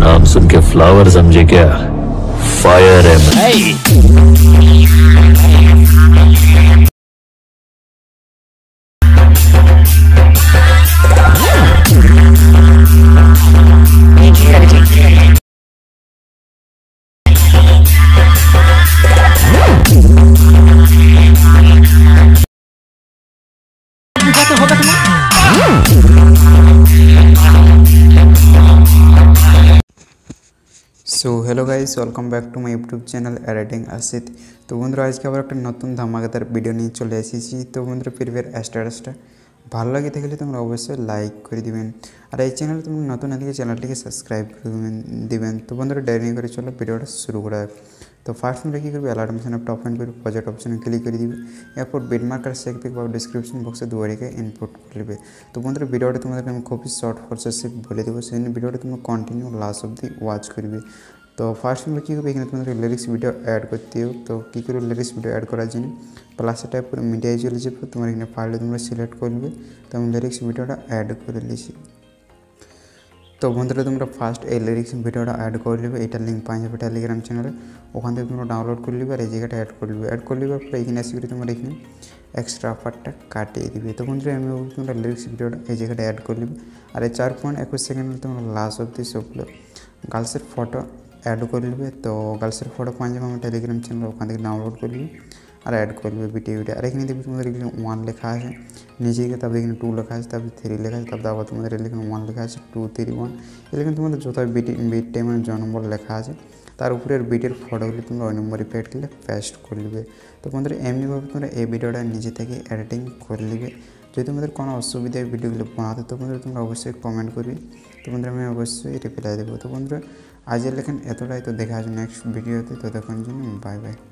नाम सुन के फ्लावर समझे क्या? फायर है मैं। So hello guys, welcome back to my YouTube channel editing Asit. तो बंधुरा आज के आबार एक नतून धमाकेदार भिडियो नहीं चले एसेছি। तो बंधुरा प्रिविয়াস স্ট্যাটাসটা ভালো লাগে থাকলে তোমরা অবশ্যই লাইক করে দিবেন আর এই চ্যানেল তুমি নতুন আগে চ্যানেলটিকে সাবস্ক্রাইব করে দিবেন। তো বন্ধুরা ডায়রি করে চলো ভিডিওটা শুরু করা। তো ফার্স্ট তোমরা কি করবে, অ্যালার্ট অপশন টপ এন্ড করে প্রজেক্ট অপশনে ক্লিক করে দিবে। এরপর বিট মার্কার চেক পিক বা ডেসক্রিপশন বক্সে দুয়ারিকে ইনপুট করে দিবে। তো বন্ধুরা ভিডিওটা তোমাদের আমি খুবই শর্ট ফরসে বলে দেব, সেই ভিডিওটা তোমরা কন্টিনিউ লাস্ট অবধি ওয়াচ করবে। तो फार्स्ट में क्यों एखे तुम्हारे लिरिक्स भिडियो एड करती हो, तो क्यों कर लिरिक्स भिडियो एड करा जिन प्लस टाइप कर मीडिया चले जाए तुम्हारे इन्हें फाइल तुम्हारा सिलेक्ट कर ले। तो हम लिरिक्स भिडियो एड कर लीजिए। तो बंधुरा तुम्हारा फार्स्ट ए लिरिक्स भिडियो एड कर ले, यार लिंक पाँच जाए टेलीग्राम चैनल ओखान तुम्हारा डाउनलोड कर ले जगह एड कर ले फिर तुम्हारा इन्हें एक्सट्रा पार्ट काटिए दिवे। तो बंधुरा तुम्हारा लिरिक्स भिडियो जगह एड कर ले। 4.21 सेकेंड तुम्हारा लास्ट अब्दि सब गार्लसर फोटो एड कर ले। तो गार्लसर फोटो पाँच जब टेलीग्राम चैनल ओखान डाउनलोड कर ले और एड कर ले भिडियो भिडियो। और ये देखिए तुम्हारे लिखे 1 लेखा है नीचे के, तब देखिए 2 लेखा है, तब 3 लेखा है, तब आबाद तुम्हारे लिखे 1 लेखा है 2 3 1 लेकिन तुम्हारा जो बीट टाइम जो नम्बर लेखा है तार ऊपर बीटर फोटोगुली तुम्हारा वही नम्बर पेट के लिए पेस्ट कर ले। तो बंधुरा एमनी भाव तुम्हारा ये भिडियो निजे थे एडिटिंग कर ले। जो तुम्हारे को असुविधा भिडियोगुल्लो बनाते तो बंधुरा तुम्हारा अवश्य कमेंट करी, तो बंधुरा मैं अवश्य रिप्लाई देव। तो बंधुरा आज लेकिन एतटाई, तो देखा नेक्स्ट भिडियोते। तो देखो बाय बाय।